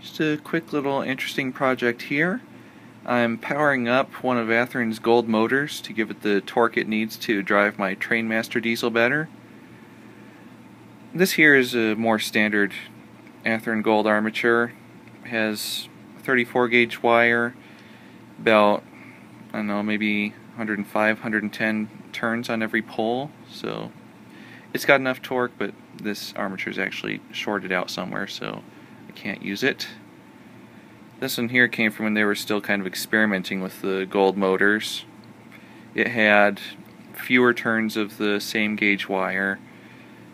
Just a quick little interesting project here. I'm powering up one of Athearn's gold motors to give it the torque it needs to drive my Trainmaster diesel better. This here is a more standard Athearn gold armature. It has 34 gauge wire, about, I don't know, maybe 105, 110 turns on every pole, so it's got enough torque, but this armature is actually shorted out somewhere, so I can't use it. This one here came from when they were still kind of experimenting with the gold motors. It had fewer turns of the same gauge wire,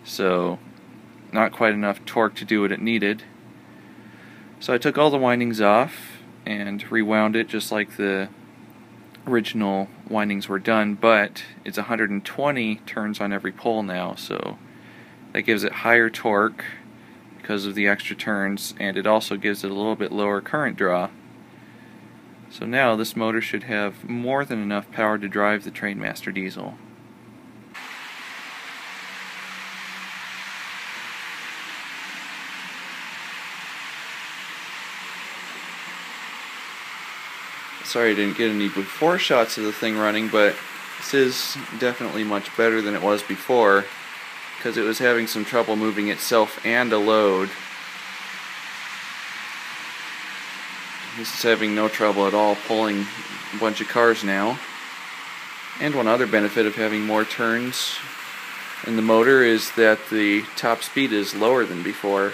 so not quite enough torque to do what it needed. So I took all the windings off and rewound it just like the original windings were done, but it's 120 turns on every pole now, so that gives it higher torque because of the extra turns, and it also gives it a little bit lower current draw. So now this motor should have more than enough power to drive the Trainmaster diesel. Sorry I didn't get any before shots of the thing running, but this is definitely much better than it was before, because it was having some trouble moving itself and a load. This is having no trouble at all pulling a bunch of cars now. And one other benefit of having more turns in the motor is that the top speed is lower than before.